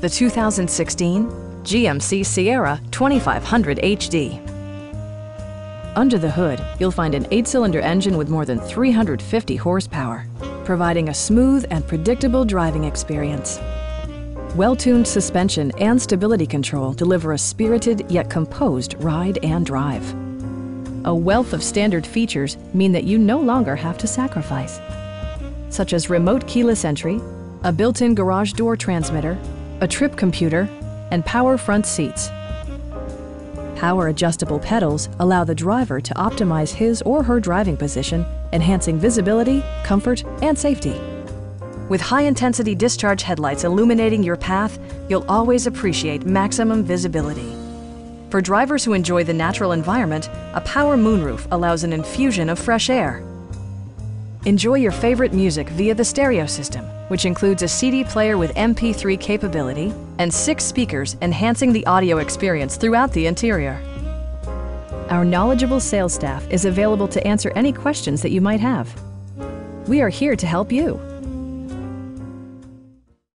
the 2016 GMC Sierra 2500 HD. Under the hood, you'll find an 8-cylinder engine with more than 350 horsepower, providing a smooth and predictable driving experience. Well-tuned suspension and stability control deliver a spirited yet composed ride and drive. A wealth of standard features mean that you no longer have to sacrifice, such as remote keyless entry, a built-in garage door transmitter, a trip computer, and power front seats. Power adjustable pedals allow the driver to optimize his or her driving position, enhancing visibility, comfort, and safety. With high-intensity discharge headlights illuminating your path, you'll always appreciate maximum visibility. For drivers who enjoy the natural environment, a power moonroof allows an infusion of fresh air. Enjoy your favorite music via the stereo system, which includes a CD player with MP3 capability and 6 speakers enhancing the audio experience throughout the interior. Our knowledgeable sales staff is available to answer any questions that you might have. We are here to help you.